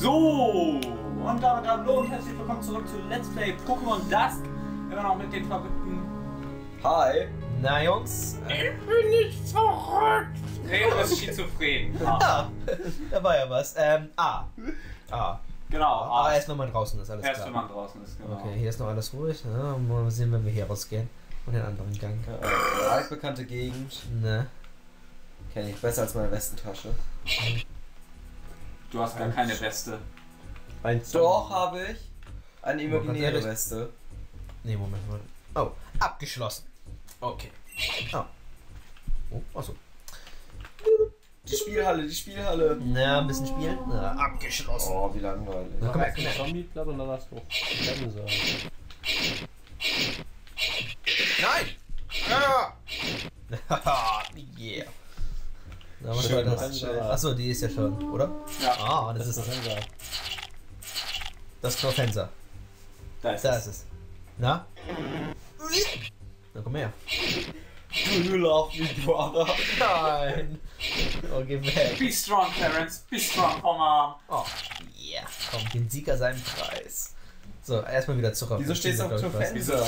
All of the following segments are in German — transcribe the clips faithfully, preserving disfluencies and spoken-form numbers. So, und damit hallo und herzlich willkommen zurück zu Let's Play Pokémon Dusk. Immer noch mit den verrückten... Hi. Na Jungs? Ich bin nicht verrückt! Reno ist schizophren. Ah. Da war ja was. Ähm, A. A. Genau. A, A ist, wenn man draußen ist, alles erst klar. Erst wenn man draußen ist, genau. Okay, hier ist noch alles ruhig. Ja, mal sehen, wenn wir hier rausgehen. Und den anderen Gang. Ja, altbekannte Gegend. Ne. Kenne ich besser als meine Westentasche. Du hast gar keine Weste. Doch, habe ich. Eine imaginäre Weste. Ne, Moment mal. Oh, abgeschlossen. Okay. Ah. Oh, achso. Die Spielhalle, die Spielhalle. Na, ein bisschen spielen. Na, abgeschlossen. Oh, wie langweilig. Na, komm her, komm her. Zombie, bleib und dann lass doch. Nein! Ja! Yeah. Da muss man das. Achso, die ist ja schon, oder? Ja. Ah, das, das ist das. Das Professor. Da ist da es. Ist es. Na? Na komm her. Du lauf mich, Brother. Nein. Oh, geh weg. Be strong, Clarence. Be strong, Oma. Oh, yeah. Komm, den Sieger seinen Preis. So, erstmal wieder Zucker. Wieso stehst du auf Professor?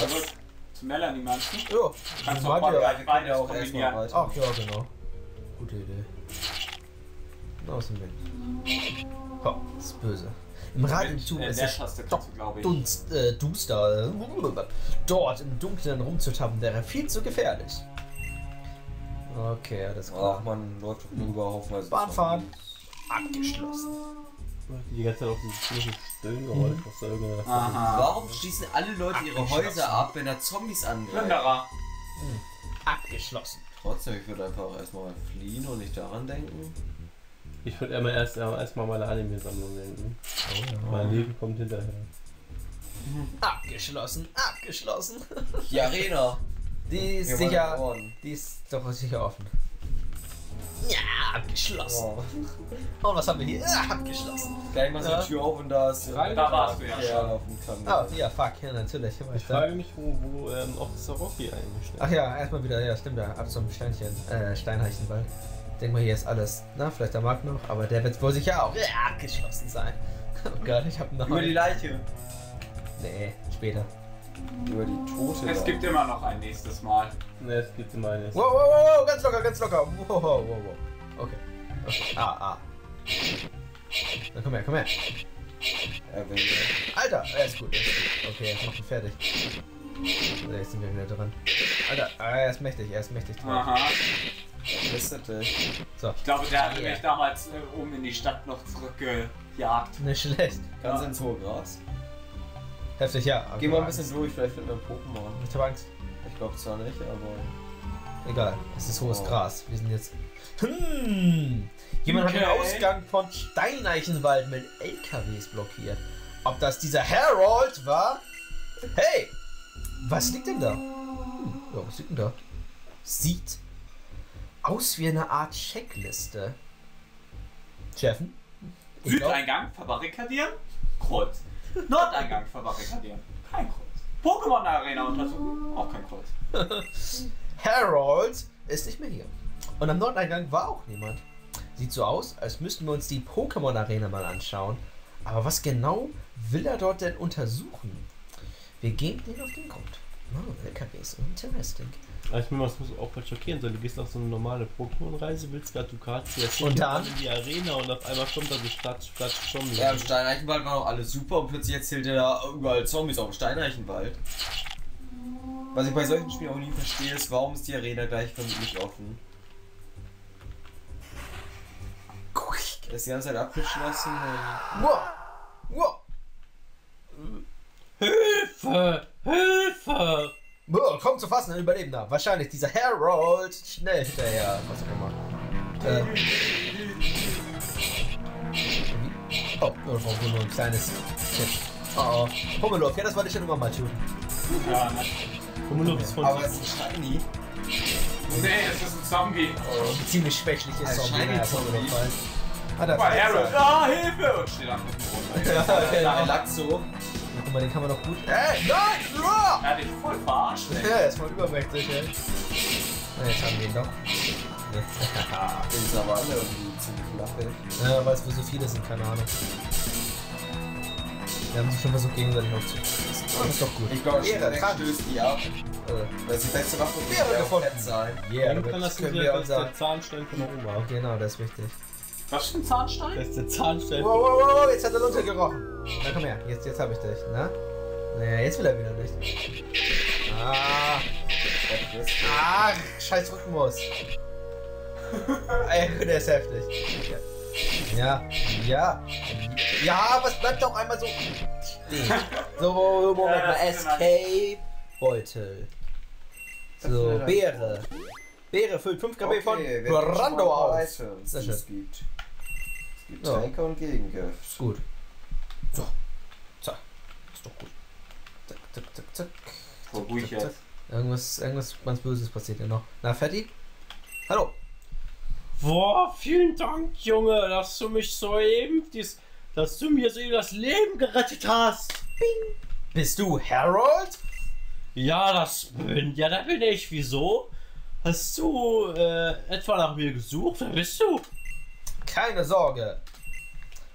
Zu Melanie, meinst du? Jo. Kannst du auch beide auch kombinieren. Ach ja, genau. Gute Idee. Aus dem Weg. Oh, das ist böse. Im Radiozug äh, ist es Dunst, äh, duster. Dort im Dunkeln rumzutappen wäre viel zu gefährlich. Okay, das war. Ach man, läuft überhaupt mal. Bahnfahren abgeschlossen. Die ganze Zeit auf dieses komische Stöhngeräusch. Mhm. Warum schießen alle Leute ihre Häuser ab, wenn da Zombies angreifen? Plünderer. Mhm. Abgeschlossen. Trotzdem, ich würde einfach erstmal fliehen und nicht daran denken. Ich würde immer erst erstmal meine Anime-Sammlung denken. Oh, ja. Mein Leben kommt hinterher. Abgeschlossen, abgeschlossen. Die Arena. Die ist sicher. Die ist doch sicher offen. Ja, abgeschlossen. Oh. Und was haben wir hier? Ah, abgeschlossen. Gleich mal so eine Tür auf und da ist rein. Da warst du ja schon. Ah, ja, fuck, ja, natürlich. Ich, ich frage mich, wo, wo ähm, auch Saroki eingestellt. Ach ja, erstmal wieder, ja, stimmt ja. Ab zum Steinchen, äh, Steineichenwald. Ich denke mal, hier ist alles, na, vielleicht der Markt noch, aber der wird wohl sicher auch ja, geschlossen sein. Oh Gott, ich hab noch. Über die Leiche. Nee, später. Über die Tote. Es gibt immer noch ein nächstes Mal. Ne, es gibt immer ein nächstes Mal. Wow, wow, wow, ganz locker, ganz locker. Wow, wow, wow. Okay. Okay. Ah, ah. Na, komm her, komm her. Alter, er ist gut, er ist gut. Okay, jetzt macht ihn fertig. So, jetzt sind wir wieder dran. Alter, er ist mächtig, er ist mächtig. Dran. Aha. So. Ich glaube, der hatte yeah. mich damals äh, oben in die Stadt noch zurückgejagt. Nicht schlecht. Ganz ja. ins hohe Gras. Heftig, ja. Geh mal ein bisschen Angst. durch, vielleicht finden wir ein Pokémon. Ich hab Angst. Ich glaube zwar nicht, aber... Egal, es ist hohes oh. Gras. Wir sind jetzt... Hm. Jemand okay. hat den Ausgang von Steineichenwald mit L K Ws blockiert. Ob das dieser Harold war? Hey! Was liegt denn da? Hm. Ja, was liegt denn da? Sieht aus wie eine Art Checkliste. Chefen? Südeingang verbarrikadieren? Kreuz. Nordeingang verbarrikadieren? Kein Kreuz. Pokémon Arena untersuchen? Auch kein Kreuz. Harold ist nicht mehr hier. Und am Nordeingang war auch niemand. Sieht so aus, als müssten wir uns die Pokémon Arena mal anschauen. Aber was genau will er dort denn untersuchen? Wir gehen denen auf den Grund. Oh, L K W ist interesting. Ich meine, das muss auch voll schockieren sein. Du gehst auf so eine normale Pokémon-Reise, willst gerade Lukatia City und dann in die Arena und auf einmal kommt da so Stadt, Stadt, Zombie. Ja, im Steineichenwald war noch alles super und plötzlich erzählt er da überall Zombies auf dem Steineichenwald. Was ich bei solchen Spielen auch nie verstehe, ist, warum ist die Arena gleich vermutlich offen? Das ist die ganze Zeit abgeschlossen. Wow! Wow! Hilfe! Hilfe! Boah, komm zu fassen, ein Überlebender. Wahrscheinlich dieser Harold. Schnell hinterher. Was auch immer. Äh. Oh, nur ein kleines. Oh, oh. Hummelhof, ja, das wollte ich schon immer mal tun. Ja, ne? Hummelhof ist von. Aber es ist ein Shiny. Nee, es ist ein Zombie. Oh, ein ziemlich schwächliches ein Zombie. Shiny Zombie. Ah, da ist ah, Hilfe! Und steht am Boden. Ja, Lachs so. Guck mal, den kann man doch gut. Ey, nein! Ja! Er hat dich voll verarscht, ey. Ja, er ist voll übermächtig, ey. Na, jetzt haben wir ihn doch. ne? In Savanne irgendwie ziemlich knapp. Ja, weil es für so viele sind, keine Ahnung. Wir haben sich schon versucht, gegenseitig aufzuschließen. Das ist doch gut. Ich glaube, ja, der stößt die ab. Das ist die beste Waffe, die wir gefunden haben. Ja, dann können das wir unser Zahnstein von der Oma. Genau, das ist wichtig. Was für ein Zahnstein? Das ist der Zahnstein. Wow, wow, wow, jetzt hat er runtergerochen. Na komm her, jetzt, jetzt hab ich dich, ne? Naja, jetzt will er wieder nicht. Ah, ah scheiß Rückenmus. Ey, der ist heftig. Ja, ja. Ja, aber es bleibt doch einmal so. So, Moment mal. Escape Beutel. So, Beere. Beere füllt fünf K B von Brando aus. Sehr schön. Es gibt Tränke und Gegengift. Gut. So. Zack. Ist doch gut. Zack, zack, zack, zack. Wo ruhig jetzt. Irgendwas, irgendwas ganz Böses passiert ja noch. Na, Fetti? Hallo. Boah, vielen Dank, Junge, dass du mich soeben, dies, dass du mir soeben das Leben gerettet hast. Bing. Bist du Harold? Ja, das bin, ja, da bin ich. Wieso? Hast du äh, etwa nach mir gesucht? Wer bist du? Keine Sorge.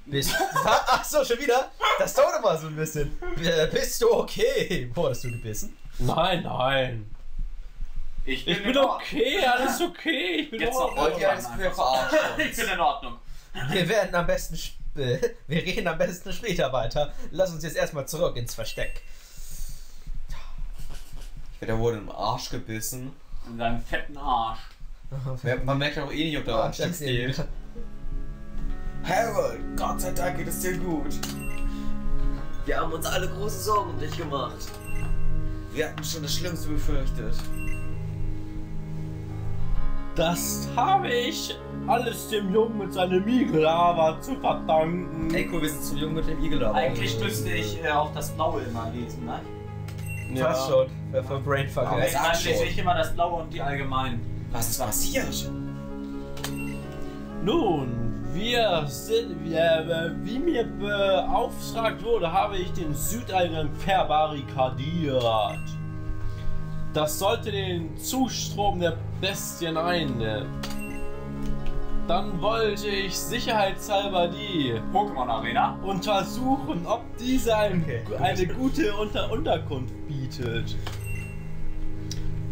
Bist Ach so, schon wieder? Das dauert mal so ein bisschen. B bist du okay? Wurdest du gebissen? Nein, nein. Ich bin, ich bin okay, alles okay. Ich bin jetzt noch heute alles für verarscht. Ich bin in Ordnung. Wir werden am besten, wir reden am besten später weiter. Lass uns jetzt erstmal zurück ins Versteck. Der wurde im Arsch gebissen. In seinem fetten Arsch. Man merkt auch eh nicht, ob der Arsch jetzt geht. Harold, Gott sei Dank geht es dir gut. Wir haben uns alle große Sorgen um dich gemacht. Wir hatten schon das Schlimmste befürchtet. Das habe ich alles dem Jungen mit seinem Igelavar zu verdanken. Hey, cool, wir sind zum Jungen mit dem Igelavar. Eigentlich müsste ich äh, auf das Blaue immer lesen, ne? Ja. Fast schon. Wer für Brainfuck ja, ist. Dann lese ich immer das Blaue und die Allgemeinen. Was ist passiert? Nun, wir sind, wir, wie mir beauftragt wurde, habe ich den Südeingang verbarrikadiert. Das sollte den Zustrom der Bestien einnehmen. Dann wollte ich sicherheitshalber die Pokémon Arena untersuchen, ob diese ein, okay, eine gute Unter Unterkunft bietet.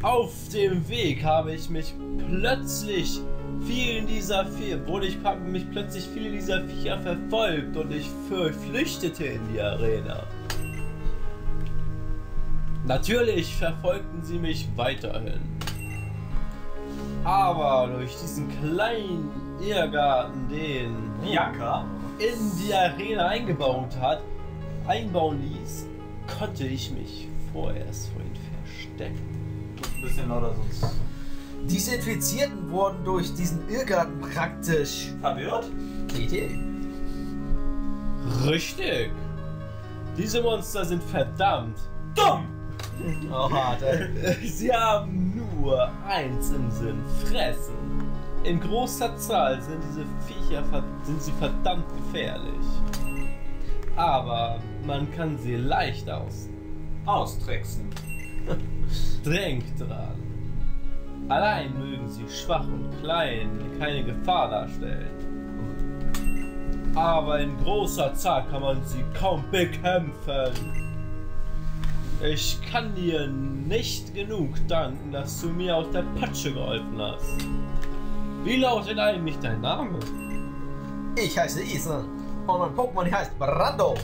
Auf dem Weg habe ich mich plötzlich vielen dieser Viecher, wurde ich mich plötzlich viele dieser Viecher verfolgt und ich flüchtete in die Arena. Natürlich verfolgten sie mich weiterhin. Aber durch diesen kleinen Irrgarten, den Bianca in die Arena eingebaut hat, einbauen ließ, konnte ich mich vorerst vor ihnen verstecken. Ein bisschen lauter sonst. Diese Infizierten wurden durch diesen Irrgarten praktisch verwirrt? Idee. Richtig. Diese Monster sind verdammt dumm. Oh, sie haben nur eins im Sinn, fressen. In großer Zahl sind diese Viecher sind sie verdammt gefährlich. Aber man kann sie leicht aus austricksen. Denkt dran. Allein mögen sie schwach und klein, keine Gefahr darstellen. Aber in großer Zahl kann man sie kaum bekämpfen. Ich kann dir nicht genug danken, dass du mir aus der Patsche geholfen hast. Wie lautet eigentlich dein Name? Ich heiße Isan und mein Pokémon heißt Brando.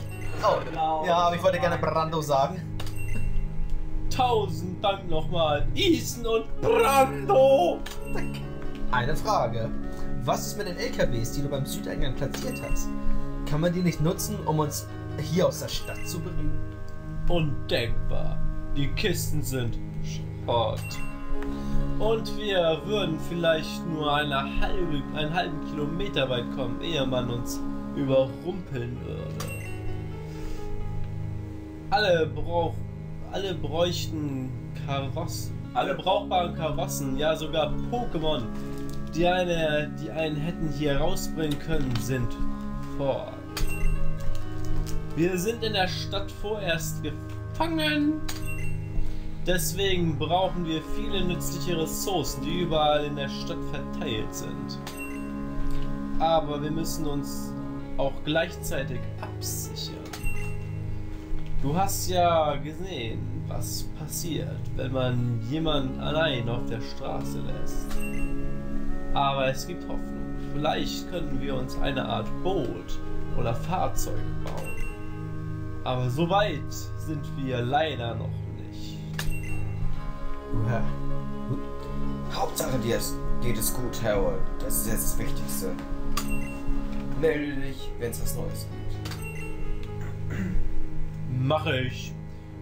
Oh, genau. Ja, aber ich wollte gerne Brando sagen. Tausend Dank nochmal, Isan und Brando. Eine Frage. Was ist mit den L K Ws, die du beim Südeingang platziert hast? Kann man die nicht nutzen, um uns hier aus der Stadt zu bringen? Undenkbar. Die Kisten sind Schrott. Und wir würden vielleicht nur eine halbe, einen halben Kilometer weit kommen, ehe man uns überrumpeln würde. Alle, brauch, alle bräuchten Karossen. Alle brauchbaren Karossen, ja sogar Pokémon, die, eine, die einen hätten hier rausbringen können, sind fort. Wir sind in der Stadt vorerst gefangen. Deswegen brauchen wir viele nützliche Ressourcen, die überall in der Stadt verteilt sind. Aber wir müssen uns auch gleichzeitig absichern. Du hast ja gesehen, was passiert, wenn man jemanden allein auf der Straße lässt. Aber es gibt Hoffnung. Vielleicht können wir uns eine Art Boot oder Fahrzeug bauen. Aber so weit sind wir leider noch nicht. Ja. Hauptsache dir geht es gut, Harold. Das ist jetzt das Wichtigste. Melde dich, wenn es was Neues gibt. Mache ich.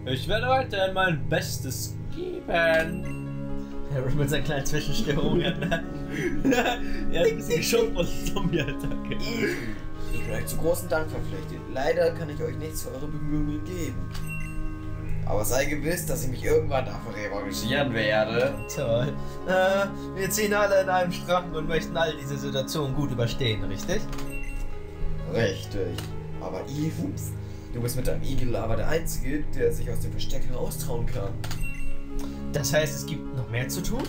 Ich werde weiterhin mein Bestes geben. Harold mit seiner kleinen Zwischenstörung. Er hat sich schon von Zombie-Attacke. Ich bin euch zu großen Dank verpflichtet. Leider kann ich euch nichts für eure Bemühungen geben. Aber sei gewiss, dass ich mich irgendwann dafür revanchieren werde. Toll. Äh, wir ziehen alle in einem Strang und möchten all diese Situationen gut überstehen, richtig? Richtig. Aber Even, du bist mit deinem Igelavar der Einzige, der sich aus dem Versteck heraustrauen kann. Das heißt, es gibt noch mehr zu tun?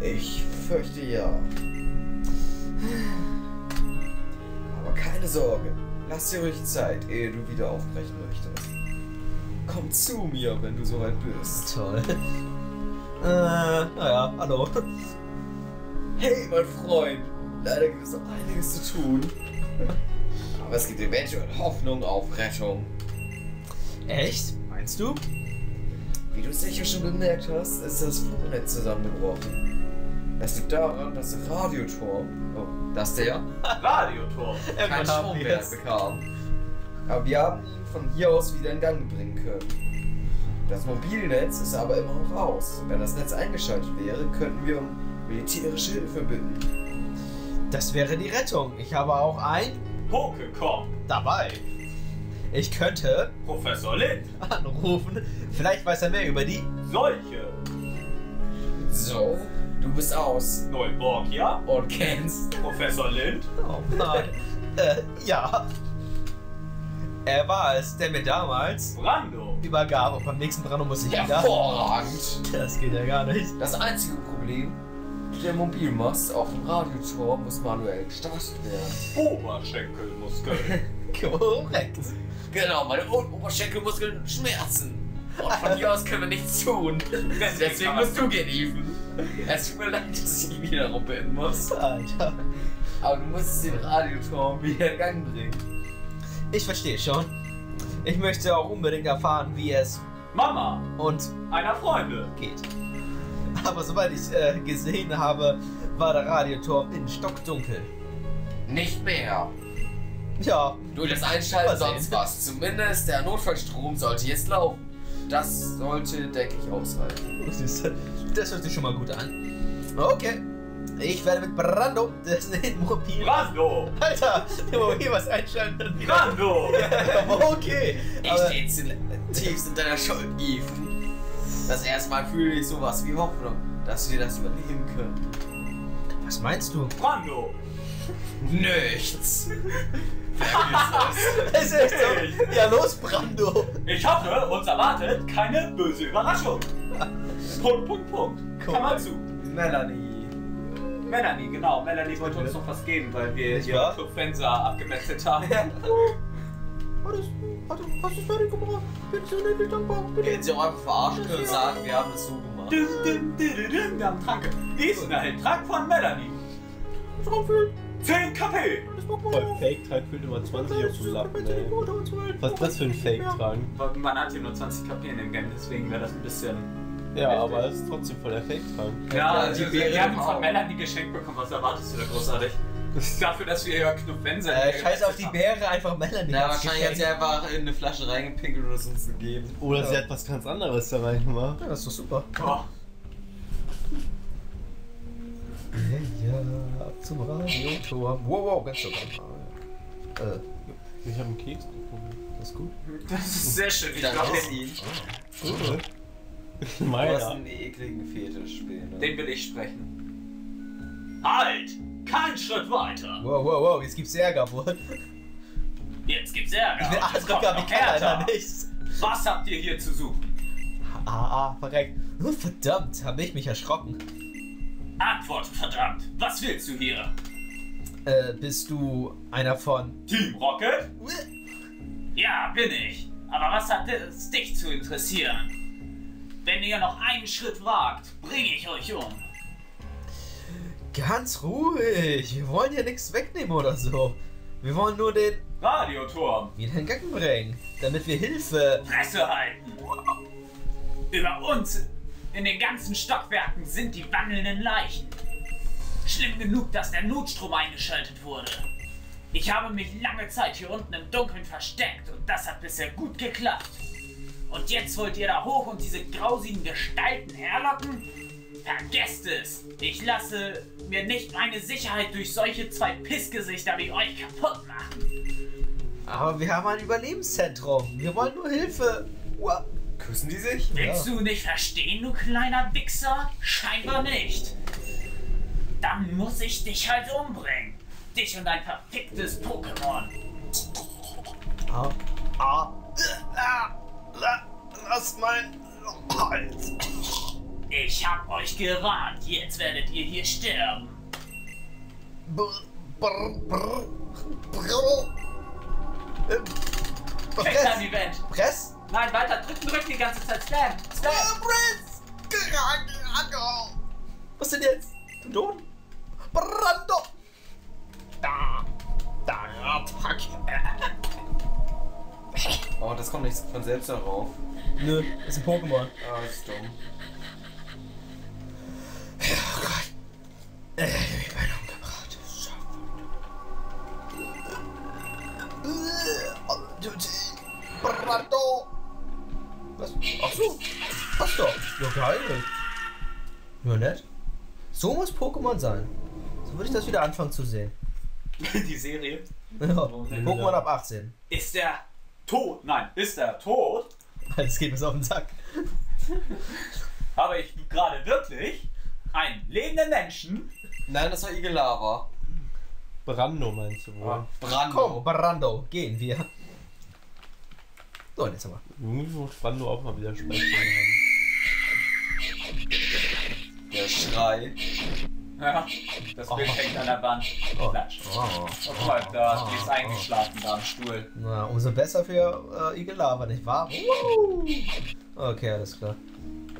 Ich fürchte ja. Aber keine Sorge, lass dir ruhig Zeit, ehe du wieder aufbrechen möchtest. Komm zu mir, wenn du soweit bist. Toll. Äh, naja, hallo. Hey, mein Freund. Leider gibt es noch einiges zu tun. Aber es gibt eventuell Hoffnung auf Rettung. Echt? Meinst du? Wie du sicher schon bemerkt hast, ist das Funknetz zusammengebrochen. Das liegt daran, dass der Radioturm, oh, dass der Radioturm keinen Strom mehr bekam. Aber wir haben ihn von hier aus wieder in Gang bringen können. Das Mobilnetz ist aber immer noch aus. Wenn das Netz eingeschaltet wäre, könnten wir um militärische Hilfe bitten. Das wäre die Rettung. Ich habe auch ein Pokémon dabei. Ich könnte Professor Lind anrufen. Vielleicht weiß er mehr über die Seuche. So, du bist aus Neuborgia und kennst Professor Lind. Oh nein. äh, ja. Er war es, der mir damals Brando übergab. Und beim nächsten Brando muss ich wieder. Hervorragend. Das geht ja gar nicht. Das einzige Problem, der Mobilmast auf dem Radioturm muss manuell gestartet werden. Oberschenkelmuskeln. Korrekt. Genau, meine Oberschenkelmuskeln schmerzen. Und von hier aus können wir nichts tun. Deswegen, Deswegen musst du gehen, Even. Es tut mir leid, dass ich wieder rumbinden muss. Alter. Aber du musst den Radioturm wieder in Gang bringen. Ich verstehe schon. Ich möchte auch unbedingt erfahren, wie es Mama und einer Freunde geht. Aber soweit ich äh, gesehen habe, war der Radioturm in stockdunkel. Nicht mehr. Ja. Durch das Einschalten sonst was. Zumindest der Notfallstrom sollte jetzt laufen. Das sollte, denke ich, ausreichen. Das hört sich schon mal gut an. Okay. Ich werde mit Brando das den Mobil... Brando! Alter, den Mobil was einschalten. Brando! Ja, okay. Ich stehe tiefst in deiner Schuld, Eve. Das erste Mal fühle ich sowas wie Hoffnung, dass wir das überleben können. Was meinst du? Brando! Nichts! Wer ist das? Ist echt so. Ja los, Brando! Ich hoffe, uns erwartet keine böse Überraschung. Punkt, Punkt, Punkt. Komm mal zu. Melanie. Melanie, genau. Melanie wollte uns noch was geben, weil wir hier Clubfenster abgemetzelt haben. Ja. Also, hast du es fertig gemacht? Bin so nett, dankbar. Können Sie auch einfach verarschen und sagen, wir haben es so gemacht. Dün, dün, dün, dün, dün. Wir haben Trank. Diesen Trank von Melanie. zehn KP! Voll Fake-Trank fühlt immer zwanzig auf dem Lappen, ey. Was ist das für ein Fake-Trank? Man hat hier nur zwanzig KP in dem Game, deswegen wäre das ein bisschen... Ja, aber es ist trotzdem voll der Fake-Trank. Ja, wir haben von Melanie geschenkt bekommen. Was erwartest du da großartig? Dafür, dass wir ja Knopfwenn sind. Äh, scheiß auf die Beere, einfach Melanie. Na, wahrscheinlich hat sie einfach in eine Flasche reingepinkelt oder es uns gegeben. Oder ja. Sie hat was ganz anderes da reingemacht. Ja, das ist doch super. Oh. Ja, ab zum Radioturm. Wow, wow, ganz schön. Äh, ich habe einen Keks bekommen. Das ist gut. Das ist sehr schön. Ich glaube ihn. Oh, cool. Meiner. Du hast einen ekligen Fetisch, ne? Den will ich sprechen. Halt! Kein Schritt weiter! Wow, wow, wow, jetzt gibt's Ärger, wohl. Jetzt gibt's Ärger! Ich will alles locker, wie kann einer nichts. Was habt ihr hier zu suchen? ah, ah, verreckt. Verdammt, habe ich mich erschrocken. Antwort, verdammt. Was willst du hier? Äh, bist du einer von... Team Rocket? Ja, bin ich. Aber was hat es dich zu interessieren? Wenn ihr noch einen Schritt wagt, bringe ich euch um. Ganz ruhig. Wir wollen hier nichts wegnehmen oder so. Wir wollen nur den... Radioturm. ...wieder in Gang bringen, damit wir Hilfe... Fresse halten. Über uns in den ganzen Stockwerken sind die wandelnden Leichen. Schlimm genug, dass der Notstrom eingeschaltet wurde. Ich habe mich lange Zeit hier unten im Dunkeln versteckt und das hat bisher gut geklappt. Und jetzt wollt ihr da hoch und diese grausigen Gestalten herlocken? Vergesst es! Ich lasse mir nicht meine Sicherheit durch solche zwei Pissgesichter wie euch kaputt machen. Aber wir haben ein Überlebenszentrum. Wir wollen nur Hilfe. Uah. Küssen die sich? Willst ja. du nicht verstehen, du kleiner Wichser? Scheinbar nicht. Dann muss ich dich halt umbringen. Dich und dein verficktes Pokémon. Ah, ah, ah, ah, lass mein Hals. Ich hab euch gewarnt. Jetzt werdet ihr hier sterben. Brr, brr, brr, brr. Ähm, press, Event. Press? Nein, weiter drücken, drücken die ganze Zeit. Slam, slam. Oh, press. Was denn jetzt? Ton? Brando. Da. Da. Oh, das kommt nicht von selbst darauf. Nö, das ist ein Pokémon. Ah, oh, ist dumm. Oh Gott. Äh, ich bin umgebracht. Scheiße. Brando. Was? Ach so. Passt doch. Ja, geil. Ja, nett. So muss Pokémon sein. So würde ich das wieder anfangen zu sehen. Die Serie? Ja, Pokémon ab achtzehn. Ist der tot? Nein, ist der tot? Jetzt geht es auf den Sack. Habe ich gerade wirklich einen lebenden Menschen? Nein, das war Igelavar. Brando meinst du wohl? Ah, Brando. Komm, Brando, gehen wir. So, jetzt aber. Irgendwie muss Brando auch mal wieder Spaß haben. Der Schrei. Ja, das Bild oh. hängt an der Wand. Oh. Klatsch. Oh. Oh, oh. Da ist eingeschlafen oh. da am Stuhl. Na, umso besser für äh, Igelavar, nicht wahr? Uh. Okay, alles klar.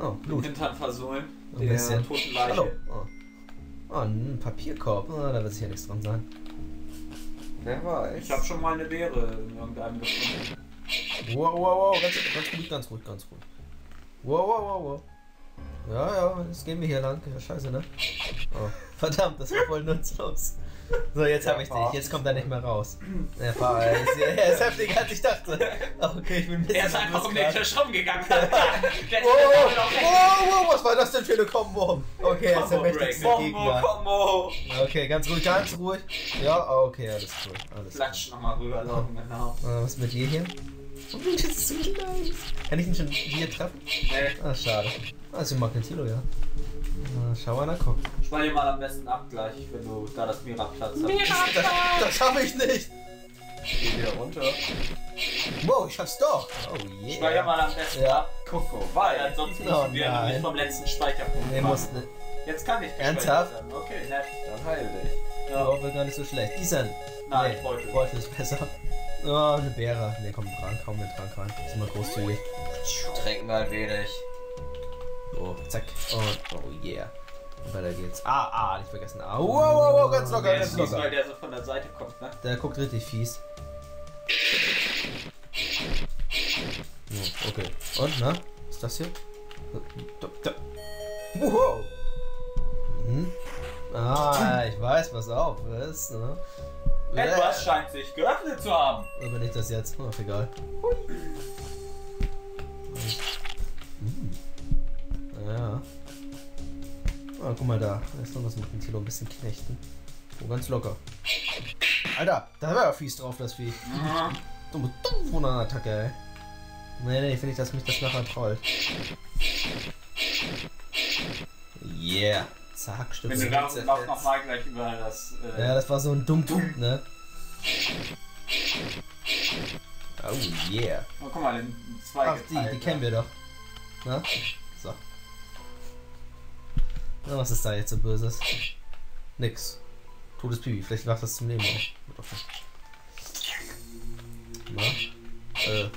Oh, Blut. Hintern versohlen. Ein der bisschen. Toten Leiche. Hallo. Oh, oh, ein Papierkorb. Oh, da wird sicher nichts dran sein. Wer weiß. Ich habe schon mal eine Beere in irgendeinem gefunden. Wow, wow, wow. Ganz, ganz gut, ganz gut, ganz gut. Wow, wow, wow, wow. Ja, ja, jetzt gehen wir hier lang. Scheiße, ne? Oh, verdammt, das war voll nutzlos. So, jetzt habe ich dich. Jetzt kommt er nicht mehr raus. Er, war, er, ist, er ist heftiger, als ich dachte. Okay, ich bin ein bisschen er ist einfach um den Tisch rumgegangen. oh, oh, oh, oh, was war das denn für eine Kombo? Okay, jetzt ist der mächtigste Gegner. Kombo. Okay, ganz ruhig, ganz ruhig. Ja, okay, alles cool. Alles Platsch nochmal rüber laufen, genau. Was ist mit dir hier? Oh, das ist so klein. Kann ich ihn schon hier treffen? Nee. Ah, schade. Ah, ist ein Makentilo, ja. Na, schau mal, da guckt. Spar dir mal am besten ab gleich, wenn du da das Mira-Platz hast. Mira-Platz! Das, das hab ich nicht! Ich geh wieder runter. Wow, ich hab's doch! Oh yeah! Spar dir mal am besten ja. ab. Koko, weil ansonsten no, müssen wir nein. nicht vom letzten Speicherpunkt nee, musst ne. Jetzt kann ich nicht. Ernsthaft? Werden. Okay, nett. Dann heil dich. Ja, aber gar nicht so schlecht. Isan! Nein, nee, Beutel. Beutel ist besser. Oh, eine Beere. Ne, komm dran, komm mit dran rein. Ist immer großzügig. Trink mal wenig. Oh, zack. Und, oh yeah. Und weiter geht's. Ah, ah, nicht vergessen. Ah, wow, wow, wow, ganz locker, ganz locker. Weil der so von der Seite kommt, ne? Der guckt richtig fies. Oh, okay. Und, ne? Was ist das hier? Wow. Hm? Ah, ich weiß, was auf ist, ne? Etwas scheint sich geöffnet zu haben. Aber nicht das jetzt. Ach, egal. Hm. Ja. Ah, guck mal da. Jetzt noch was mit dem Tilo ein bisschen knechten. Oh, ganz locker. Alter, da war ja fies drauf, das Vieh. Dumme, dumme Wunder-Attacke, ey. Nee, nee, finde ich, dass mich das nachher trollt. Yeah. Zack, stimmt. Wenn du da noch nochmal gleich über das. Äh ja, das war so ein Dumm-Dumm, ne? Oh yeah. Oh, guck mal, den zwei. Ach, die, die kennen wir doch. Na? So. Na, was ist da jetzt so Böses? Nix. Totes Pipi. Vielleicht macht das zum Leben auf. Na? Äh. Äh.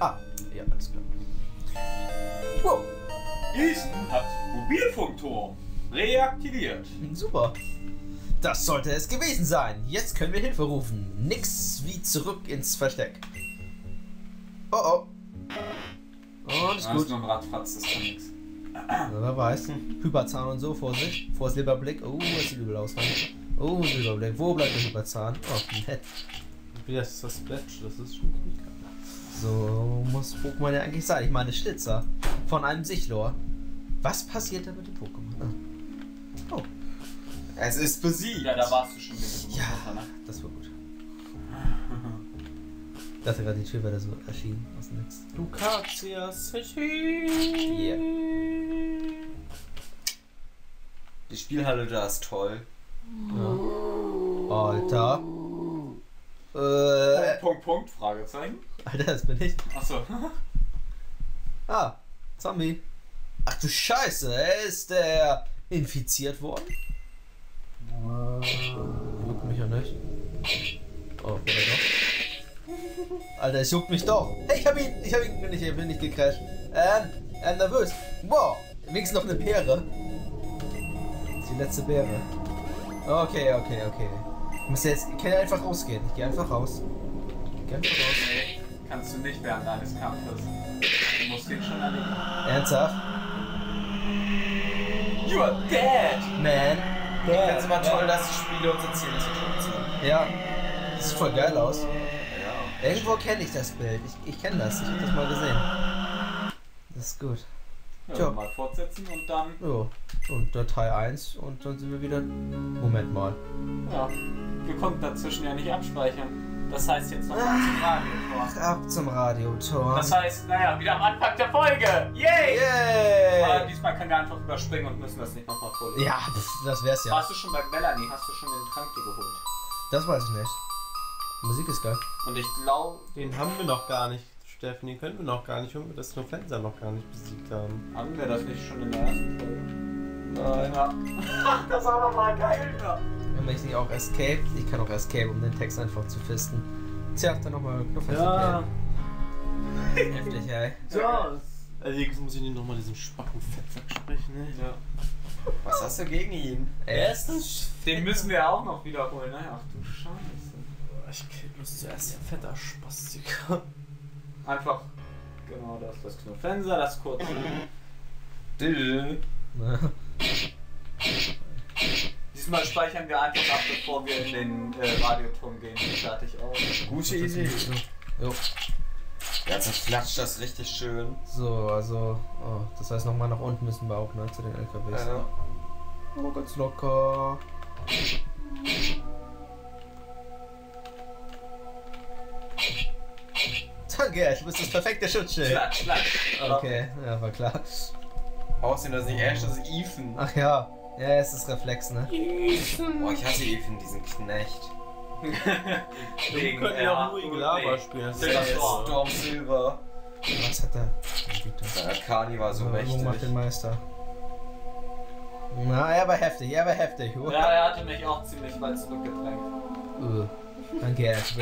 Ah. Ja, alles klar. Wow. Isan hat Mobilfunkturm reaktiviert. Super. Das sollte es gewesen sein. Jetzt können wir Hilfe rufen. Nix wie zurück ins Versteck. Oh oh. Oh, ist gut. Nur ein Radfatz, das kann nix. Na, wer weiß. Hyperzahn und so, Vorsicht. Vor das Silberblick. Oh, das sieht übel aus. Oh, Silberblick. Wo bleibt der Hyperzahn? Oh, nett. Das ist das Splatsch, das ist schon gut. So muss Pokémon ja eigentlich sein. Ich meine, Schlitzer. Von einem Sichlor. Was passiert da mit dem Pokémon? Oh. Es ist besiegt. Ja, da warst du schon. Ja, das war gut. Ich dachte gerade, die Tür wäre da so erschienen. Aus dem Nix. Lukatia City. Yeah. Die Spielhalle da ist toll. Ja. Alter. Äh, Punkt, Punkt, Punkt, Fragezeichen. Alter, das bin ich. Achso. Ah, Zombie. Ach du Scheiße, ist der infiziert worden? Juckt mich ja nicht. Oh, bitte doch. Alter, es juckt mich doch. Hey, ich hab ihn, ich hab ihn, bin nicht, ich bin nicht gecrasht. Ähm, ähm, nervös. Boah, wenigstens noch eine Beere. Das ist die letzte Beere. Okay, okay, okay. Ich muss jetzt, ich kann einfach rausgehen. Ich geh einfach raus. Ich geh einfach raus. Nee, kannst du nicht während eines Kampfes. Du musst den schon erledigen. Ernsthaft? You are dead, man. Ich find's immer toll, dass die Spiele uns erzählen, dass wir tot sind. Ja, das sieht voll geil aus. Ja. Irgendwo kenne ich das Bild. Ich, ich kenne das. Ich habe das mal gesehen. Das ist gut. Ja, mal fortsetzen und dann... Ja, und Datei eins und dann sind wir wieder... Moment mal. Ja, wir konnten dazwischen ja nicht abspeichern. Das heißt jetzt noch ab zum Radiotor. Ab zum Radiotor. Das heißt, naja, wieder am Anfang der Folge. Yay! Yay! Aber diesmal können wir einfach überspringen und müssen das nicht nochmal vorlesen. Ja, das, das wär's ja. Warst du schon bei Melanie? Hast du schon den Trank dir geholt? Das weiß ich nicht. Die Musik ist geil. Und ich glaube... Den haben wir noch gar nicht. Steffen, den könnten wir noch gar nicht, wenn wir das Knopflenser noch gar nicht besiegt haben. Haben wir das nicht schon in der ersten Folge? Nein. Ja. Das war doch mal geil, ja. Wenn ich nicht auch Escape, ich kann auch Escape, um den Text einfach zu fisten. Tja, dann nochmal Knopflenser. Ja. Heftig, ey. So. Ja. Also jetzt muss ich nicht nochmal diesen spacken Fettsack sprechen, ne? Ja. Was hast du gegen ihn? Erstens, den müssen wir auch noch wiederholen, ne? Ach du Scheiße. Ich krieg bloß zuerst ein fetter Spastiker. Einfach, genau, das das Knopfenser, das kurze. Diesmal speichern wir einfach ab, bevor wir in den äh, Radioturm gehen. Fertig aus. Gute Idee. Jo. Ja, zerflatscht das richtig schön. So, also, oh, das heißt nochmal nach unten müssen wir auch, ne, zu den L K Ws. Ja. Oh, ganz locker. Danke, ich bin das perfekte Schutzschild. Klatsch, klatsch. Okay, ja, war klar. Außerdem, das ist nicht Ash, das ist Ethan. Ach ja, ja, es ist Reflex, ne? Ethan. Oh, ich hasse Ethan, diesen Knecht. Wegen können ja auch nur Igelavar spielen. Silver Storm, Silver. Was hat der? Der Arkani war so mächtig. Wo macht den Meister? Na, er war heftig, er war heftig. Ja, er hatte mich auch ziemlich weit zurückgedrängt. Danke, Ash,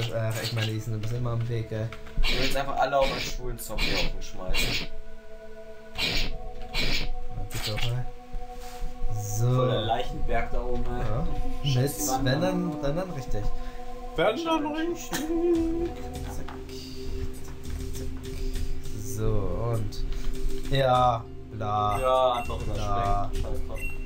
ich meine, Ethan, du bist immer am Weg, ey. Ich will jetzt einfach alle auf einen schwulen Zombie auf den schmeißen. Bitte auch, ey. So. Voll der Leichenberg da oben, ey. Ja. Mist, wenn dann, dann, dann richtig. Wenn dann richtig. Zack, zack, zack. So, und. Ja, bla. Ja, einfach überspringen.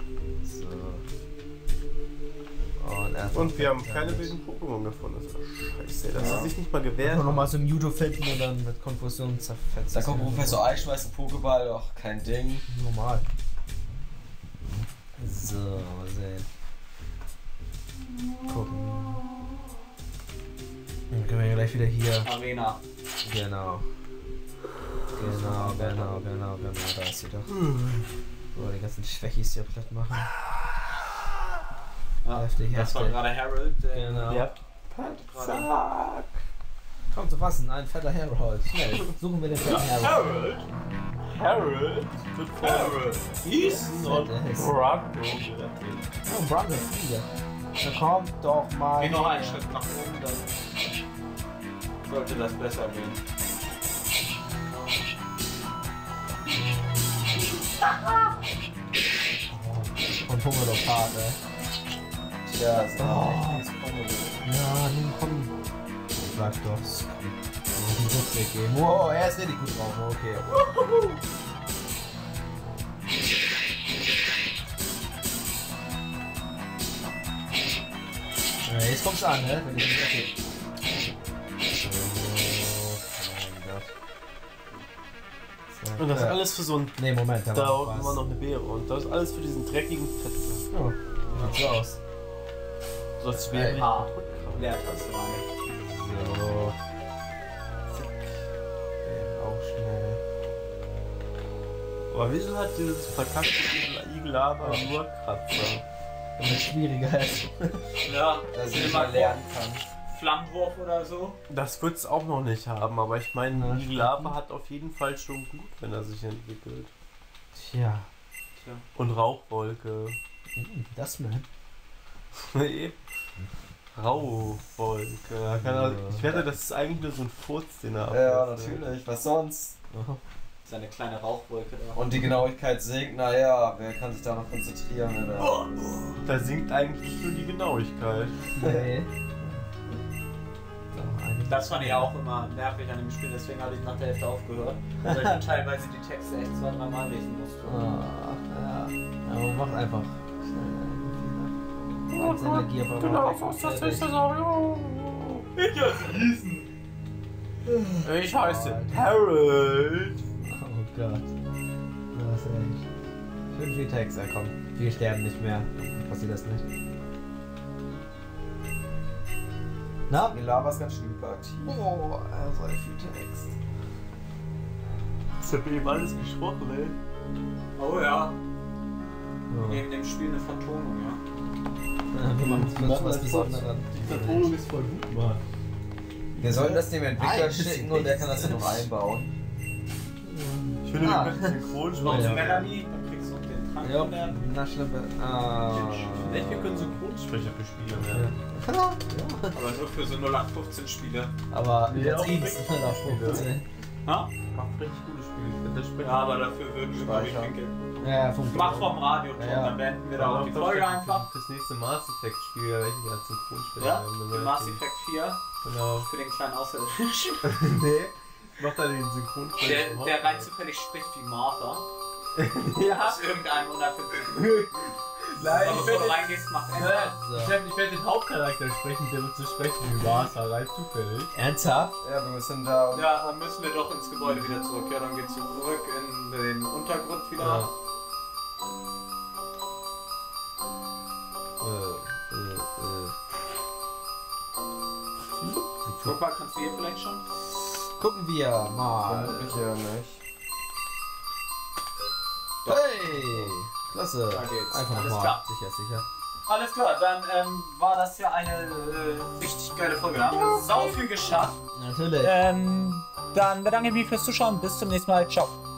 Und wir haben keine wilden Pokémon gefunden. Das war scheiße, dass sie sich nicht mal gewährt haben. Nochmal so ein Judo-Filten und dann mit Konfusion zerfetzt. Da kommt Professor Ei, schmeißt ein Pokéball, doch kein Ding. Normal. So, mal sehen. Gucken. Dann können wir ja gleich wieder hier. Arena. Genau. Genau, genau, genau, genau. Da ist sie doch. Boah, die ganzen Schwächis hier platt machen. Heftig, das heftig. War gerade Harold, der... Genau. Ja. Patzack. kaum zu fassen, ein fetter Harold. Schnell, suchen wir den fetten Harold. Harold? The Harold. Isan und Brando. Oh, Brando ist hier. Dann kommt doch mal... Geh noch einen Schritt nach oben, dann sollte das besser gehen. Und Hunger doch hart, ey. Ja, ist doch echt nichts Problem. Ja, nun komm. Bleib doch. Auf den Rückweg gehen. Wow, er ist richtig gut drauf. Okay. Wuhu. Ja, jetzt kommt's an, ne? Wenn ich nicht okay. Und das ja. ist alles für so ein... Ne, Moment, da, da war unten war noch eine Beere und das ist alles für diesen dreckigen Fetzen. Oh, ja. Sieht so aus. So als wäre ich... Ah, Leertaste rein. So. Zack. Eben auch schnell. Aber wieso hat dieses verkackte Igelavar oh. nur Kratzer? Damit es schwieriger ist. Ja, dass ich mal lernen kann. Flammenwurf oder so? Das wird es auch noch nicht haben, aber ich meine, die Lava hat auf jeden Fall schon gut, wenn er sich entwickelt. Tja. Tja. Und Rauchwolke. Mm, das man. Nee. Rauchwolke. Ja. Er, ich wette, das ist eigentlich nur so ein Furz, den er ablässt. Ja, natürlich. Was sonst? Seine kleine Rauchwolke da. Und die Genauigkeit sinkt, naja, wer kann sich da noch konzentrieren? Oder? Oh, oh. Da sinkt eigentlich nur die Genauigkeit. Nee. Das fand ich auch immer nervig an dem Spiel, deswegen habe ich nach der Hälfte aufgehört, weil ich dann teilweise die Texte echt zwei, drei Mal lesen musste. Ah, ja. Aber ja, macht einfach schnell. Ganz Energie, aber genau, das ist das auch. Ich heiße Isan. Ich heiße Harold. Oh Gott. Das ist echt. Schön viel Text, ja komm. Wir sterben nicht mehr. Passiert das nicht. Na? Die Lava ist ganz schön überaktiv. Oh, er soll viel Text. Das hat mir eben alles gesprochen, ey. Oh ja. ja. Neben dem Spiel eine Vertonung, ja. ja wir machen das das was Besonderes. Die Vertonung ist voll gut, Mann. Wir sollen das dem Entwickler ah, schicken und der kann das dann noch einbauen. Ich finde, ah. wir können synchronisch machen. Ja. Melanie, dann kriegst du noch den Trank. Ja, der na schlimme. Ah. Vielleicht wir können Synchronsprecher bespielen, ja. ja. Ja. Aber nur für so null acht fünfzehn Spiele. Aber ja, jetzt gibt es null acht fünfzehn. Ha? Macht richtig gute Spiele. Spiel. Ja, aber dafür würden wir mal nicht Geld. Ja, vom Mach vom Radio, ja, ja. Dann beenden wir da auch die Folge einfach. Fürs nächste Mass Effect Spiel, welchen wir als Synchronspieler ja? haben. Ja, Mass Effect vier. Genau. Für den kleinen Außerirdischen. Nee, macht er den Synchronspieler. Der, der rein zufällig spricht wie Martha. Ja. Aus irgendeinem hundertfünfzig. Nein, aber wenn du reingehst, macht er ja. Ich werde den Hauptcharakter sprechen, der wird so sprechen wie Wasser, rein zufällig. Ernsthaft? Ja, wir müssen da. Ja, dann müssen wir doch ins Gebäude wieder zurück. Ja, dann geht's zurück in den Untergrund wieder. Ja. Äh, äh, äh. Guck mal, kannst du hier vielleicht schon? Gucken wir mal. Guck ich ja nicht. Doch. Hey! Klasse, da geht's. Einfach Alles mal. Klar. Sicher, sicher. Alles klar, dann ähm, war das ja eine äh, richtig geile Folge. Wir haben sau viel geschafft. Natürlich. Ähm, dann bedanke ich mich fürs Zuschauen. Bis zum nächsten Mal. Ciao.